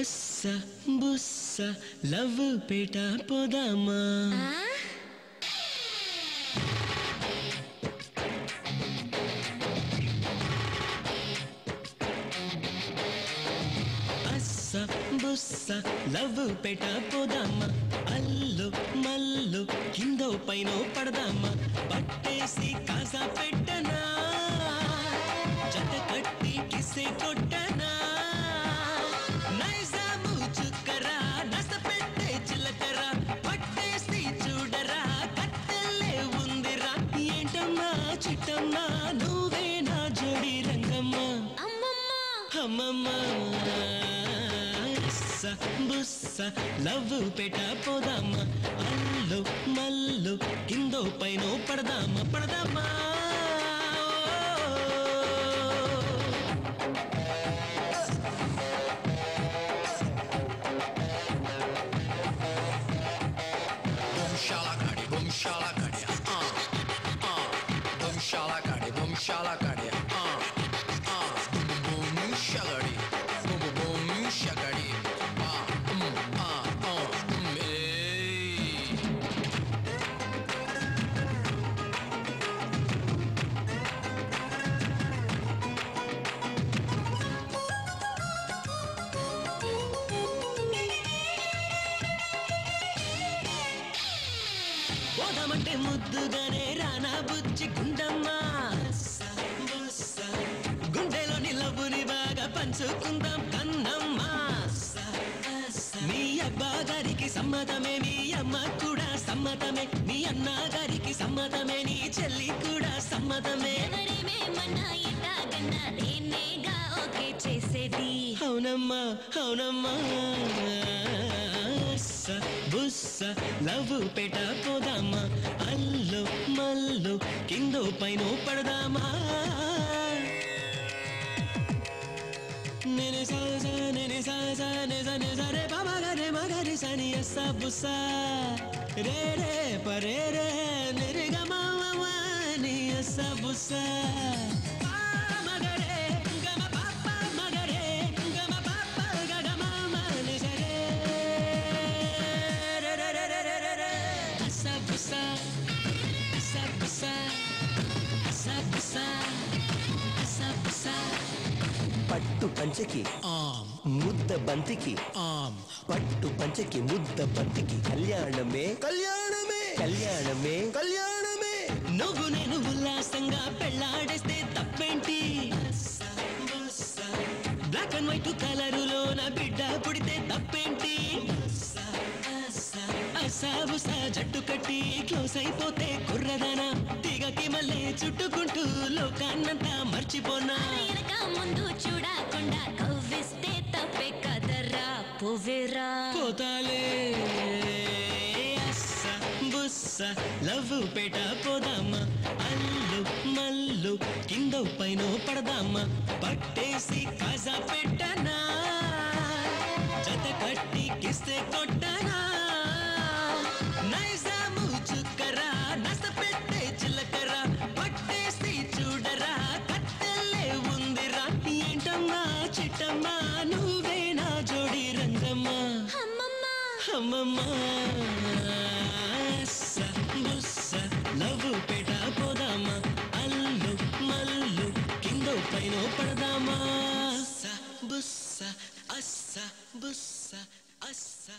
Assa Bussa Love Peta Podamma. Assa Bussa Love Peta Podamma. Allo mallo kindo paino padamma. Pattesi kaza pettana. Jata katti kisse kottana. చిట్టమ్మా నువ్వే నా జోడి రంగమ్మా అమ్మమ్మ అమ్మమ్మ. అస్సా Bussa love పెట పోదామా, Allu Mallu కిందో పైనో పడదామా పడదామా. Shala kade, boom boom shagadi, boom boom shagadi, Podamante muddugane rana bucci kundamma. పంచుకుందాం Kannamma, మీ అబ్బగారికి సమ్మతమే, మీ అమ్మ కూడా సమ్మతమే, మీ అన్నగారికి సమ్మతమే, నీ చెల్లి కూడా సమ్మతమే. అవునమ్మా అవునమ్మా. అస్సా బుస్సా లవ్ పెట పోదామా, అల్లో మల్లో కిందో పైనో పడదామా. Nene sa ne sa re pa ma ga re sa ni assa bussa re re pa re re ne re ga ma ma ma ni assa bussa pa ma ga re ga ma pa pa ga ga ma ma ne sa re re re re re re re assa bussa assa bussa assa bussa assa bussa. పట్టు పంచకి ముద్ద బంతికి, పట్టు పంచకి ముద్ద బంతికి కళ్యాణమే కళ్యాణమే కళ్యాణమే కళ్యాణమే. నువ్వు నేను ఉల్లాసంగా పెళ్ళాడేస్తే తప్పేంటి, బ్లాక్ అండ్ వైట్ కలరులో నా బిడ్డ పుడితే తప్పేంటి. అస్సా బుస్సా జట్టు కట్టి క్లోజ్ అయిపోతే కుర్రదానా, తీగకి మళ్ళీ చుట్టుకుంటూ లోకాన్నంతా మర్చిపోనా. ముందు చూడకుండా కవ్విస్తే తప్పే కదరా పువ్వేరా పోతాలే. అస్సా బుస్సా లవ్ పెట పోదామా, అల్లు మల్లు కిందో పైనో పడదామా. పట్టేసి కాజా పెట్టనా, జత కట్టి కిస్తే కొట్టనా. చిట్టమ్మా నువ్వే నా జోడి రంగమ్మా అమ్మమ్మా. అస్సా బుస్సా లవ్ పెట పోదామా, అల్లు మల్లు కిందో పైనో పడదామా. అస్సా బుస్సా అస్సా బుస్సా అస్సా.